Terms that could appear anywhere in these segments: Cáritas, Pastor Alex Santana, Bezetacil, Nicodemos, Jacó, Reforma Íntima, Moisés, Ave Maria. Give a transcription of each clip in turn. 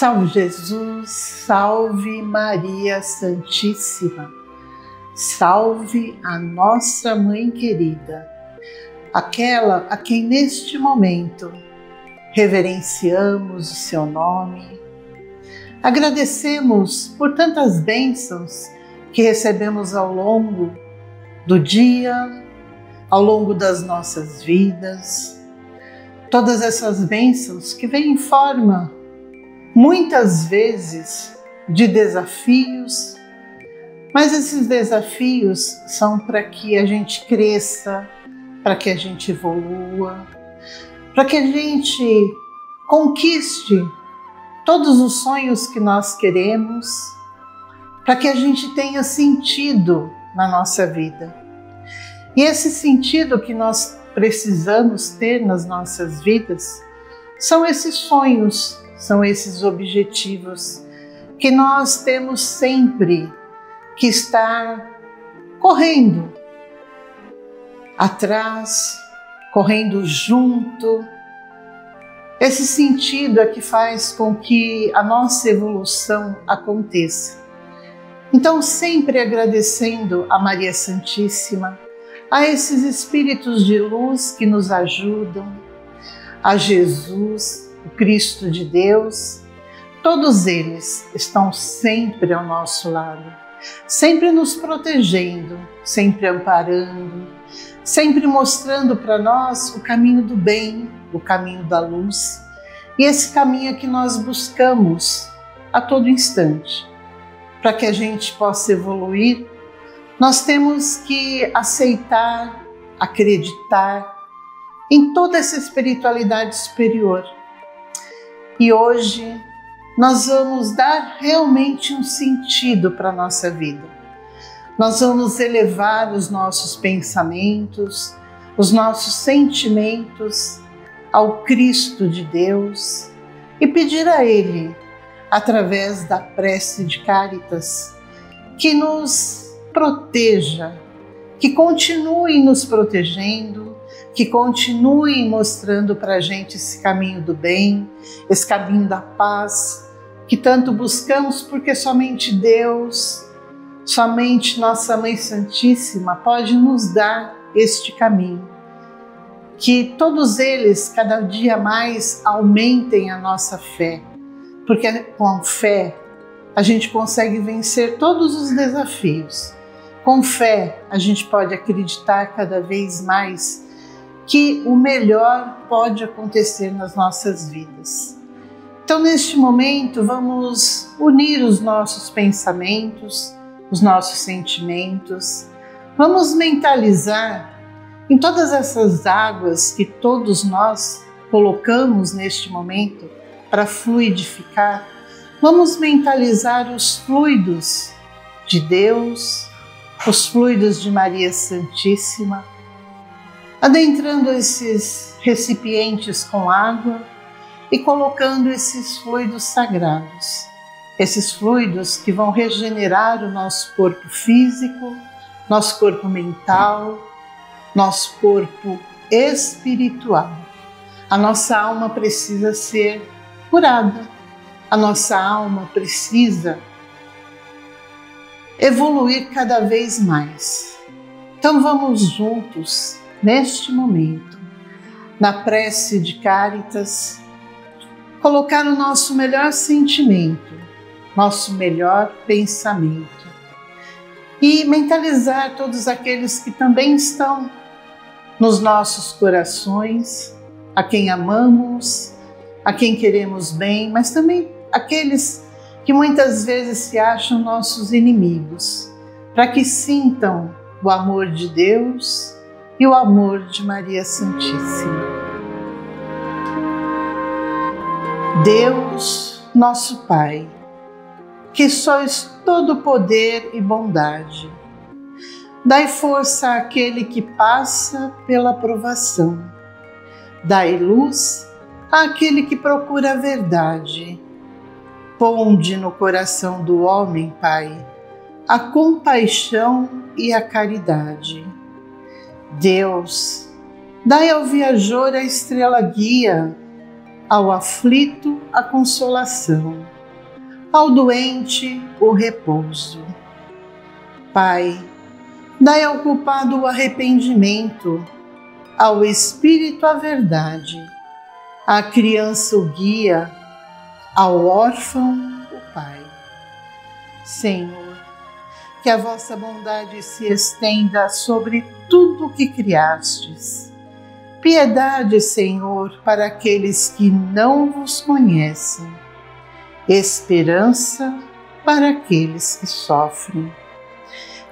Salve Jesus, salve Maria Santíssima, salve a nossa Mãe querida, aquela a quem neste momento reverenciamos o seu nome, agradecemos por tantas bênçãos que recebemos ao longo do dia, ao longo das nossas vidas, todas essas bênçãos que vêm em forma muitas vezes de desafios, mas esses desafios são para que a gente cresça, para que a gente evolua, para que a gente conquiste todos os sonhos que nós queremos, para que a gente tenha sentido na nossa vida. E esse sentido que nós precisamos ter nas nossas vidas são esses sonhos, são esses objetivos que nós temos sempre que estar correndo atrás, correndo junto. Esse sentido é que faz com que a nossa evolução aconteça. Então, sempre agradecendo a Maria Santíssima, a esses espíritos de luz que nos ajudam, a Jesus, o Cristo de Deus, todos eles estão sempre ao nosso lado, sempre nos protegendo, sempre amparando, sempre mostrando para nós o caminho do bem, o caminho da luz, e esse caminho é que nós buscamos a todo instante. Para que a gente possa evoluir, nós temos que aceitar, acreditar em toda essa espiritualidade superior. E hoje nós vamos dar realmente um sentido para a nossa vida. Nós vamos elevar os nossos pensamentos, os nossos sentimentos ao Cristo de Deus e pedir a Ele, através da prece de Cáritas, que nos proteja, que continue nos protegendo, que continue mostrando para a gente esse caminho do bem, esse caminho da paz, que tanto buscamos, porque somente Deus, somente Nossa Mãe Santíssima pode nos dar este caminho. Que todos eles, cada dia mais, aumentem a nossa fé, porque com a fé a gente consegue vencer todos os desafios. Com fé a gente pode acreditar cada vez mais que o melhor pode acontecer nas nossas vidas. Então, neste momento, vamos unir os nossos pensamentos, os nossos sentimentos, vamos mentalizar em todas essas águas que todos nós colocamos neste momento para fluidificar, vamos mentalizar os fluidos de Deus, os fluidos de Maria Santíssima, adentrando esses recipientes com água e colocando esses fluidos sagrados, esses fluidos que vão regenerar o nosso corpo físico, nosso corpo mental, nosso corpo espiritual. A nossa alma precisa ser curada, a nossa alma precisa evoluir cada vez mais. Então vamos juntos, neste momento, na prece de Cáritas, colocar o nosso melhor sentimento, nosso melhor pensamento e mentalizar todos aqueles que também estão nos nossos corações, a quem amamos, a quem queremos bem, mas também aqueles que muitas vezes se acham nossos inimigos, para que sintam o amor de Deus e o amor de Maria Santíssima. Deus, nosso Pai, que sois todo poder e bondade, dai força àquele que passa pela provação, dai luz àquele que procura a verdade. Ponde no coração do homem, Pai, a compaixão e a caridade. Deus, dai ao viajor a estrela guia, ao aflito a consolação, ao doente o repouso. Pai, dai ao culpado o arrependimento, ao espírito a verdade, à criança o guia, ao órfão o pai. Senhor, que a vossa bondade se estenda sobre tudo o que criastes. Piedade, Senhor, para aqueles que não vos conhecem. Esperança para aqueles que sofrem.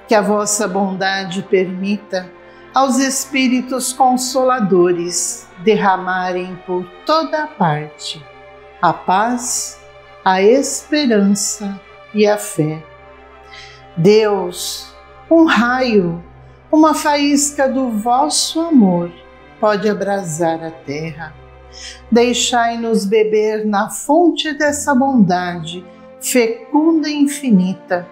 Que a vossa bondade permita aos Espíritos Consoladores derramarem por toda a parte a paz, a esperança e a fé. Deus, um raio, uma faísca do vosso amor pode abrasar a terra. Deixai-nos beber na fonte dessa bondade fecunda e infinita,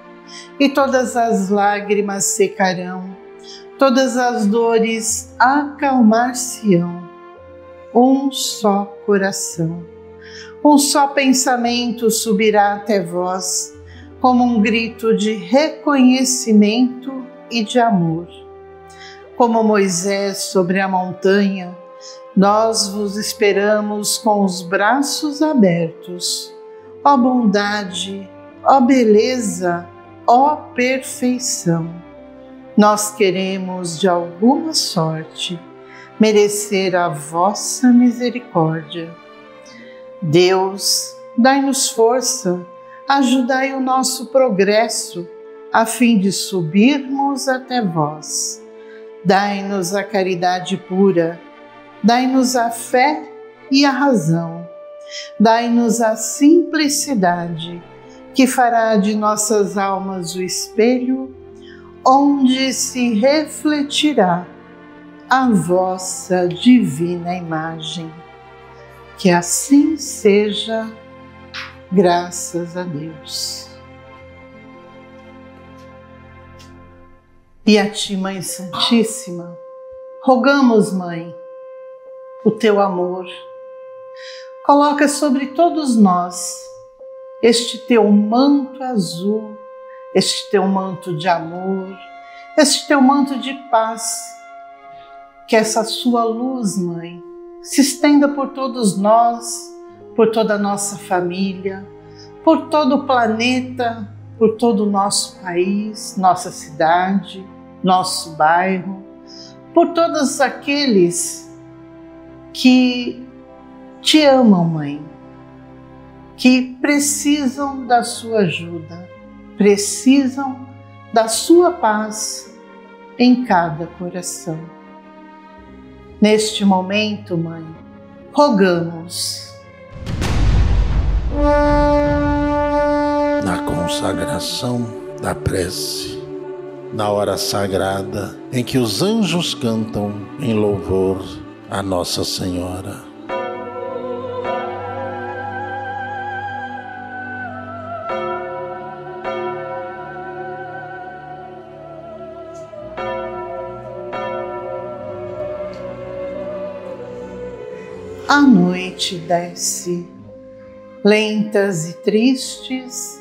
e todas as lágrimas secarão, todas as dores acalmar-se-ão. Um só coração, um só pensamento subirá até vós, como um grito de reconhecimento e de amor. Como Moisés sobre a montanha, nós vos esperamos com os braços abertos. Ó bondade, ó beleza, ó perfeição! Nós queremos, de alguma sorte, merecer a vossa misericórdia. Deus, dai-nos força, ajudai o nosso progresso, a fim de subirmos até vós. Dai-nos a caridade pura, dai-nos a fé e a razão, dai-nos a simplicidade, que fará de nossas almas o espelho, onde se refletirá a vossa divina imagem. Que assim seja. Graças a Deus. E a ti, Mãe Santíssima, rogamos, Mãe, o teu amor. Coloca sobre todos nós este teu manto azul, este teu manto de amor, este teu manto de paz. Que essa sua luz, Mãe, se estenda por todos nós, por toda a nossa família, por todo o planeta, por todo o nosso país, nossa cidade, nosso bairro, por todos aqueles que te amam, Mãe, que precisam da sua ajuda, precisam da sua paz em cada coração. Neste momento, Mãe, rogamos. Na consagração da prece, na hora sagrada em que os anjos cantam em louvor a Nossa Senhora. A noite desce, lentas e tristes,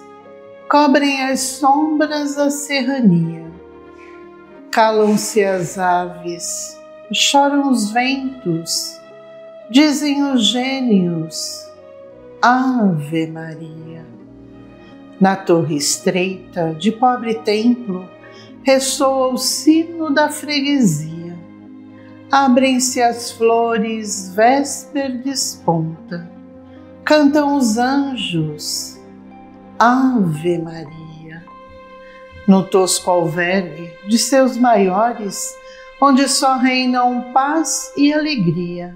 cobrem as sombras a serrania. Calam-se as aves, choram os ventos, dizem os gênios, Ave Maria. Na torre estreita de pobre templo, ressoa o sino da freguesia. Abrem-se as flores, vésper desponta. Cantam os anjos, Ave Maria. No tosco albergue de seus maiores, onde só reinam paz e alegria,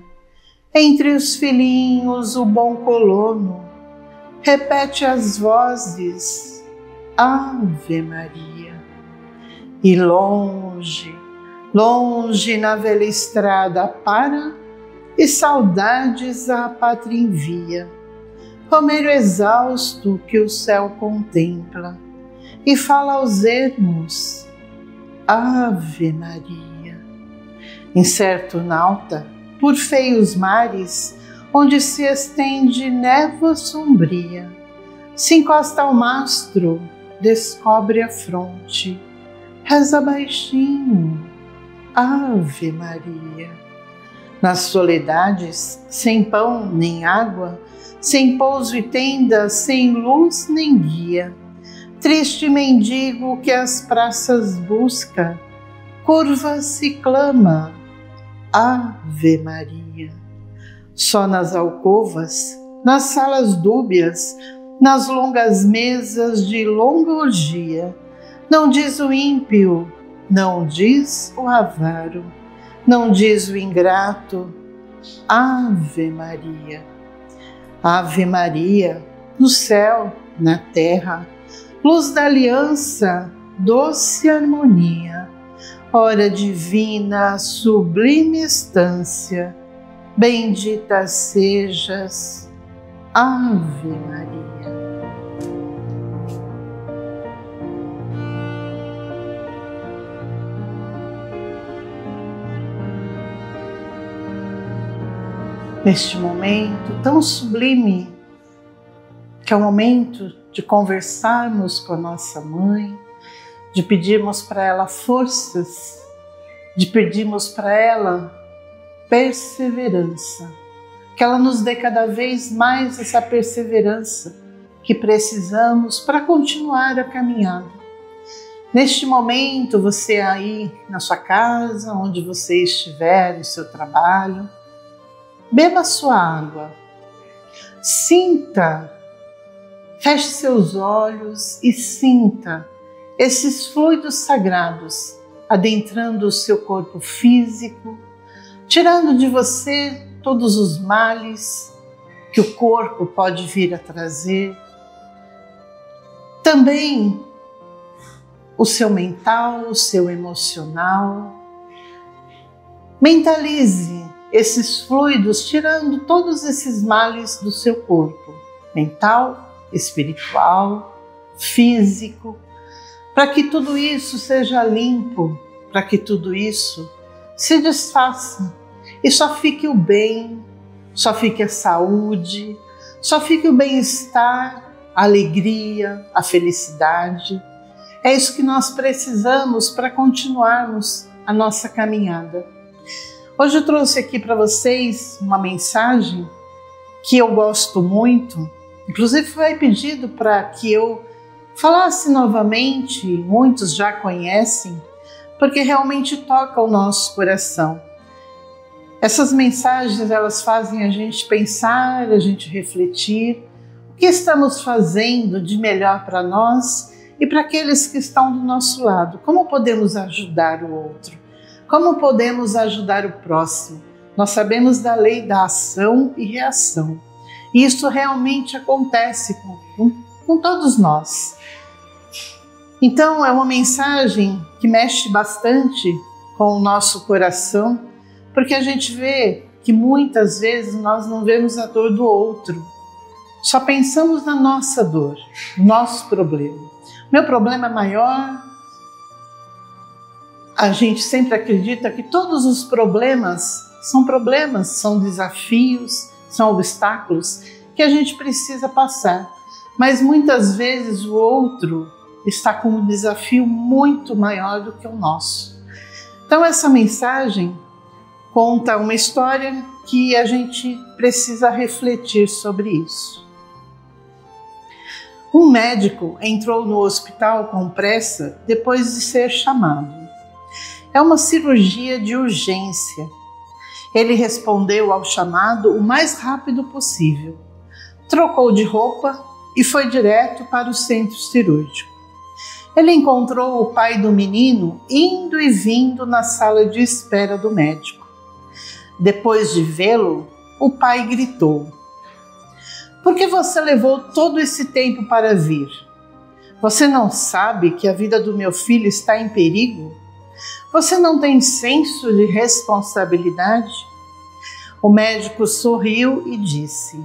entre os filhinhos o bom colono repete as vozes, Ave Maria. E longe, longe na velha estrada para, e saudades à pátria envia, Romeiro exausto que o céu contempla, e fala aos ermos, Ave Maria. Incerto nauta, por feios mares, onde se estende névoa sombria, se encosta ao mastro, descobre a fronte, reza baixinho, Ave Maria. Nas soledades, sem pão nem água, sem pouso e tenda, sem luz nem guia, triste mendigo que as praças busca, curva-se e clama, Ave Maria. Só nas alcovas, nas salas dúbias, nas longas mesas de longa orgia, não diz o ímpio, não diz o avaro, não diz o ingrato, Ave Maria. Ave Maria, no céu, na terra, luz da aliança, doce harmonia, ora divina, sublime estância, bendita sejas, Ave Maria. Neste momento tão sublime, que é o momento de conversarmos com a nossa Mãe, de pedirmos para ela forças, de pedirmos para ela perseverança, que ela nos dê cada vez mais essa perseverança que precisamos para continuar a caminhada. Neste momento, você aí na sua casa, onde você estiver, no seu trabalho, beba sua água, sinta, feche seus olhos e sinta esses fluidos sagrados adentrando o seu corpo físico, tirando de você todos os males que o corpo pode vir a trazer. Também o seu mental, o seu emocional. Mentalize esses fluidos, tirando todos esses males do seu corpo, mental, espiritual, físico, para que tudo isso seja limpo, para que tudo isso se desfaça e só fique o bem, só fique a saúde, só fique o bem-estar, a alegria, a felicidade. É isso que nós precisamos para continuarmos a nossa caminhada. Hoje eu trouxe aqui para vocês uma mensagem que eu gosto muito, inclusive foi pedido para que eu falasse novamente, muitos já conhecem, porque realmente toca o nosso coração. Essas mensagens, elas fazem a gente pensar, a gente refletir, o que estamos fazendo de melhor para nós e para aqueles que estão do nosso lado, como podemos ajudar o outro. Como podemos ajudar o próximo? Nós sabemos da lei da ação e reação. E isso realmente acontece com todos nós. Então, é uma mensagem que mexe bastante com o nosso coração, porque a gente vê que muitas vezes nós não vemos a dor do outro. Só pensamos na nossa dor, no nosso problema. Meu problema é maior. A gente sempre acredita que todos os problemas, são desafios, são obstáculos que a gente precisa passar. Mas muitas vezes o outro está com um desafio muito maior do que o nosso. Então essa mensagem conta uma história que a gente precisa refletir sobre isso. Um médico entrou no hospital com pressa depois de ser chamado. É uma cirurgia de urgência. Ele respondeu ao chamado o mais rápido possível. Trocou de roupa e foi direto para o centro cirúrgico. Ele encontrou o pai do menino indo e vindo na sala de espera do médico. Depois de vê-lo, o pai gritou: "Por que você levou todo esse tempo para vir? Você não sabe que a vida do meu filho está em perigo? Você não tem senso de responsabilidade?" O médico sorriu e disse: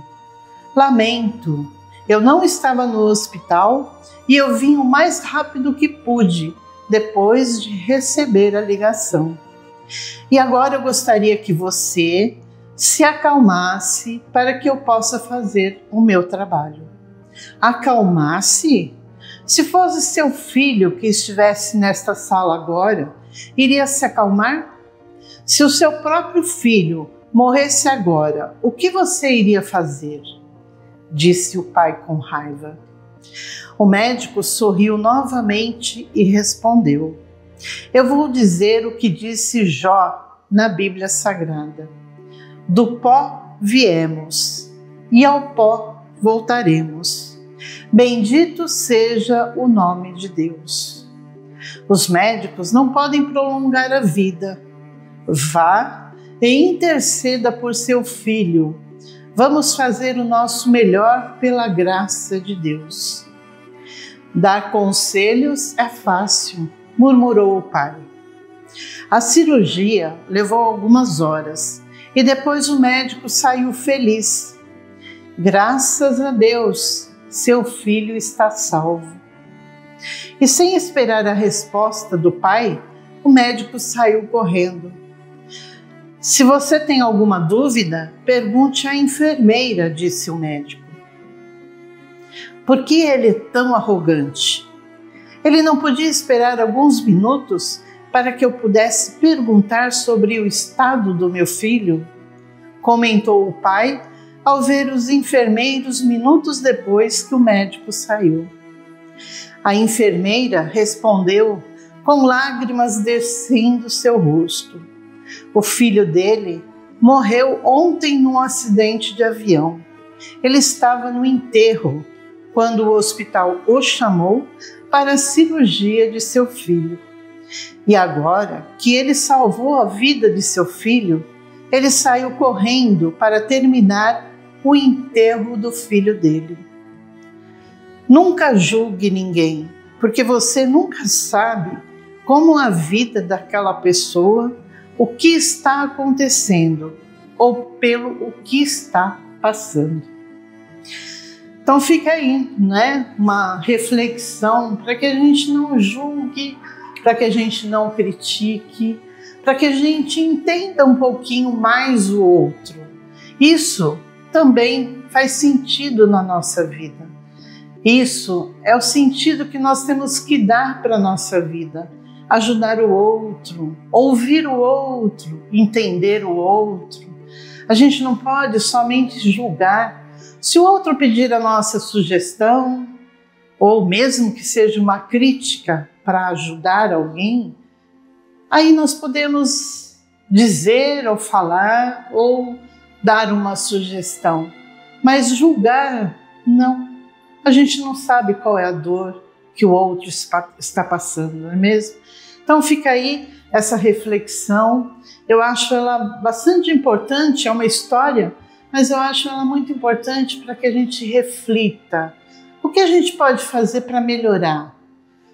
"Lamento, eu não estava no hospital e eu vim o mais rápido que pude depois de receber a ligação. E agora eu gostaria que você se acalmasse para que eu possa fazer o meu trabalho. acalmasse? Se fosse seu filho que estivesse nesta sala agora, iria se acalmar? Se o seu próprio filho morresse agora, o que você iria fazer? Disse o pai com raiva. O médico sorriu novamente e respondeu: eu vou dizer o que disse Jó na Bíblia Sagrada. Do pó viemos e ao pó voltaremos. Bendito seja o nome de Deus. Os médicos não podem prolongar a vida. Vá e interceda por seu filho. Vamos fazer o nosso melhor pela graça de Deus. Dar conselhos é fácil, murmurou o pai. A cirurgia levou algumas horas e depois o médico saiu feliz. Graças a Deus, seu filho está salvo. E sem esperar a resposta do pai, o médico saiu correndo. Se você tem alguma dúvida, pergunte à enfermeira, disse o médico. Por que ele é tão arrogante? Ele não podia esperar alguns minutos para que eu pudesse perguntar sobre o estado do meu filho? Comentou o pai ao ver os enfermeiros minutos depois que o médico saiu. A enfermeira respondeu com lágrimas descendo seu rosto. O filho dele morreu ontem num acidente de avião. Ele estava no enterro quando o hospital o chamou para a cirurgia de seu filho. E agora que ele salvou a vida de seu filho, ele saiu correndo para terminar o enterro do filho dele. Nunca julgue ninguém, porque você nunca sabe como a vida daquela pessoa, o que está acontecendo ou pelo o que está passando. Então fica aí, né? Uma reflexão para que a gente não julgue, para que a gente não critique, para que a gente entenda um pouquinho mais o outro. Isso também faz sentido na nossa vida. Isso é o sentido que nós temos que dar para a nossa vida. Ajudar o outro, ouvir o outro, entender o outro. A gente não pode somente julgar. Se o outro pedir a nossa sugestão, ou mesmo que seja uma crítica para ajudar alguém, aí nós podemos dizer ou falar ou dar uma sugestão. Mas julgar, não. A gente não sabe qual é a dor que o outro está passando, não é mesmo? Então fica aí essa reflexão. Eu acho ela bastante importante, é uma história, mas eu acho ela muito importante para que a gente reflita. O que a gente pode fazer para melhorar?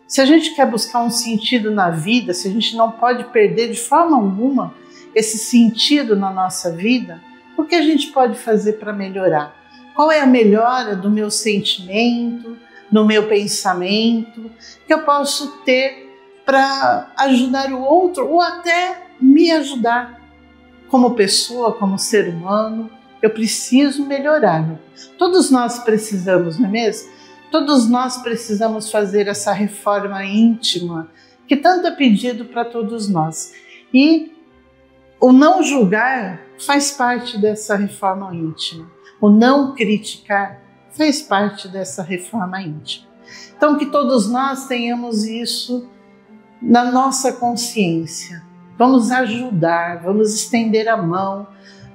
Se a gente quer buscar um sentido na vida, se a gente não pode perder de forma alguma esse sentido na nossa vida, o que a gente pode fazer para melhorar? Qual é a melhora do meu sentimento, no meu pensamento, que eu posso ter para ajudar o outro ou até me ajudar como pessoa, como ser humano? Eu preciso melhorar. Todos nós precisamos, não é mesmo? Todos nós precisamos fazer essa reforma íntima que tanto é pedido para todos nós. E o não julgar faz parte dessa reforma íntima. O não criticar faz parte dessa reforma íntima. Então que todos nós tenhamos isso na nossa consciência. Vamos ajudar, vamos estender a mão,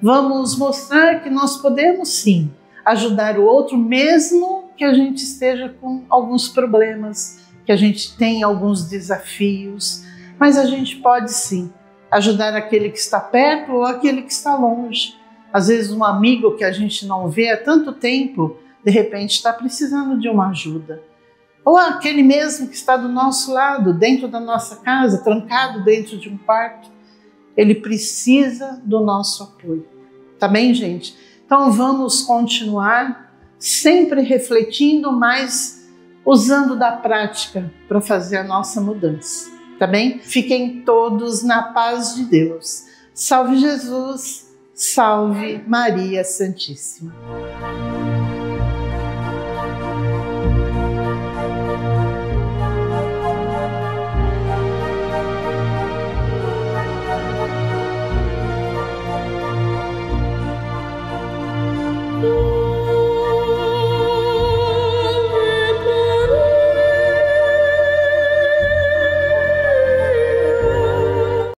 vamos mostrar que nós podemos sim ajudar o outro, mesmo que a gente esteja com alguns problemas, que a gente tenha alguns desafios, mas a gente pode sim ajudar aquele que está perto ou aquele que está longe. Às vezes um amigo que a gente não vê há tanto tempo, de repente está precisando de uma ajuda. Ou aquele mesmo que está do nosso lado, dentro da nossa casa, trancado dentro de um quarto. Ele precisa do nosso apoio. Tá bem, gente? Então vamos continuar sempre refletindo, mas usando da prática para fazer a nossa mudança. Tá bem? Fiquem todos na paz de Deus. Salve Jesus, salve Maria Santíssima.